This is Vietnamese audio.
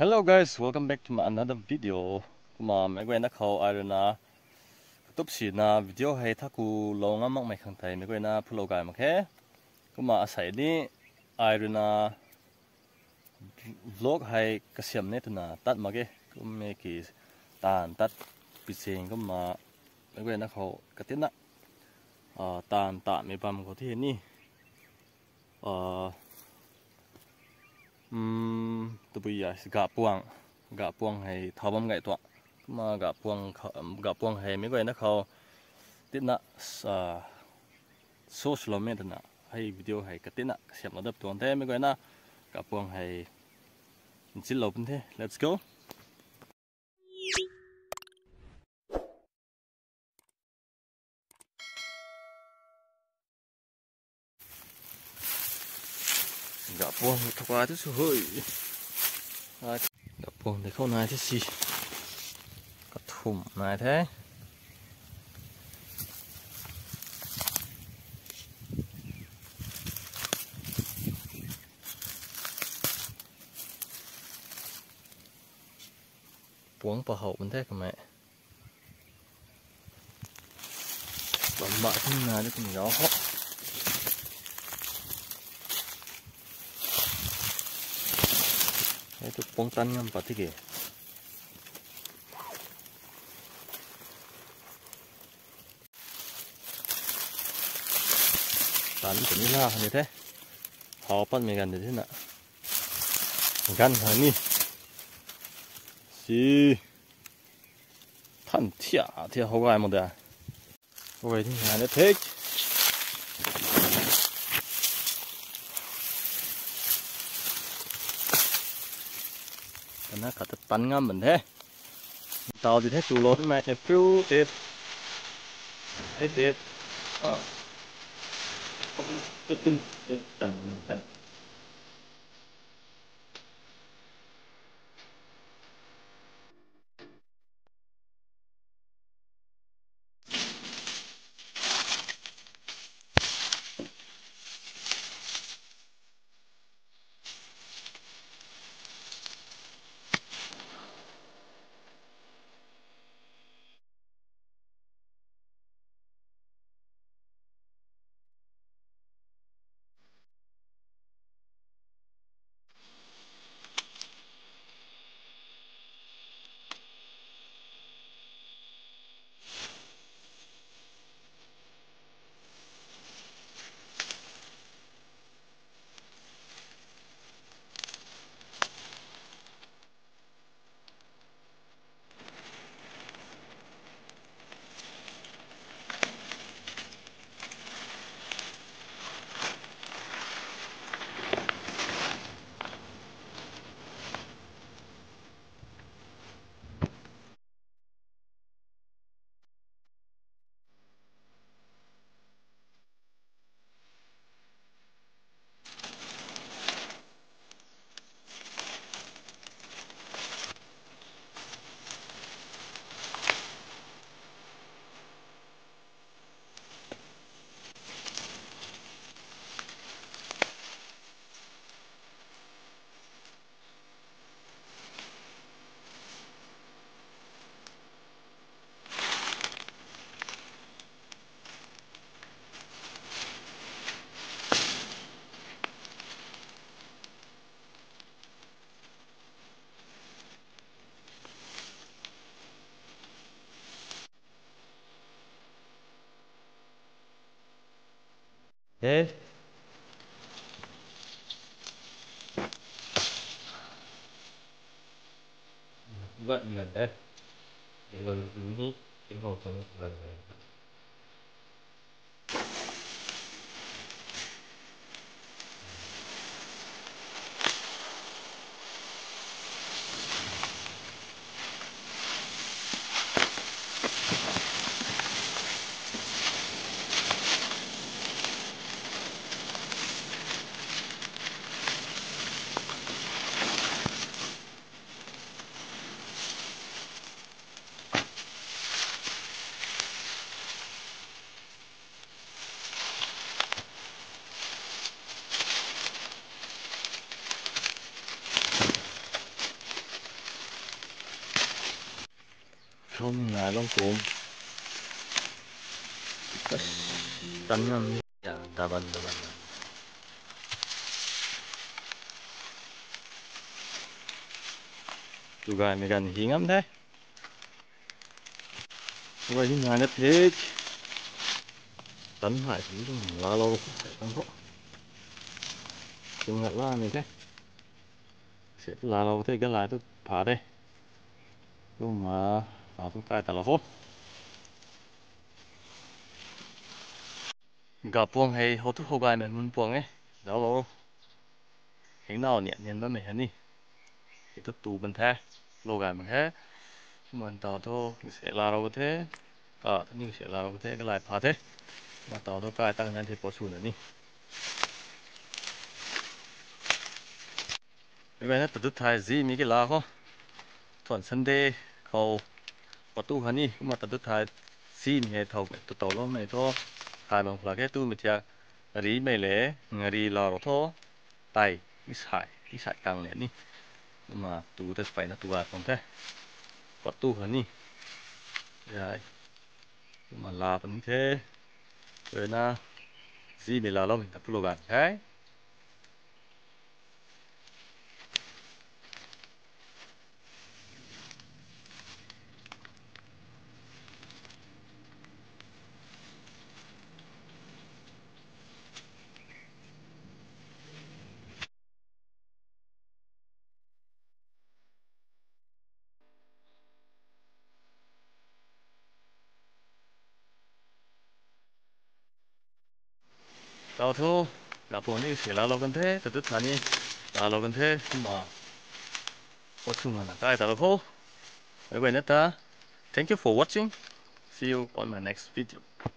Hello guys, welcome back to another video. Mom, I'm going to call Irena. Topsy na video hay taku long among my country. I'm going to pull a guy, okay? Come on, aside me, Irena vlog hay Kasiam Netuna. That muggy, come make his tan that pitching. Come on, I'm going to call Katina. Tan that me bam got here. Tụi bây giờ gà buông hay tháo bấm gậy toạc, mà gà buông hay mấy cái nó khâu tết nã social media nã hay video hay cái tết nã xem nó đập tuần thế mấy cái nã gà buông hay chỉ lâu bên thế. Let's go. Gà buông thọc ai thế sự hơi. Gà buông thì không ai thế gì. Cắt thủng này thế. Buông vào hậu bên thế cả mẹ. Bấm bạ thế này nó cũng gió hết. Itu pongtannya empat tiga. Tali terminal ni teh, harapan mereka ni teh nak, kan hari ni si tan tia hokai muda, hokai ni hari ni take. Nó cả tập tán ngâm mình thế, tàu thì thế chủ lớn mẹ, phiêu tết, hết tết, Yes. Vận là đấy. Thì còn đúng cái hộp này là 존나 롱돔 땀면 야 나만 Du går med gerne hænge om det. Nu går jeg lige nøgne pæk. Sådan har jeg lige nogle lager på. Sådan her lager med det. Sæt lager til ikke lager til par det. Du må bare tage dig telefon. Gør buong hay hot hot guy med mun buong ấy. Đâu hænge nào nhẹ nhàng đó này hả nị. Cái tủ bên thế. Lô gà bằng thế mình tàu thô sẽ là đâu thế nhưng sẽ là đâu thế cái lại phá thế mà tàu thô cái tăng lên thì bỏ xuống nữa đi cái này từ từ thay gì mấy cái lá không thuận sân đê cầu và tu hả đi cũng mà từ từ thay gì nghề thầu từ tàu lông này thôi thay bằng là cái tu mình chả đi mấy lễ ngày đi lò đâu thôi tay cái sải càng lẹ đi mà tu tới phải là tu à còn thế, quạt tu hả nị, vậy mà là vẫn thế, rồi na, gì mình là lâu mình tập tu luyện thế, tàu thô là buồn đi sẽ là lâu gần thế từ từ là đi là lâu gần thế mà có chung là cái tàu thô vậy vậy nữa ta. Thank you for watching, see you on my next video.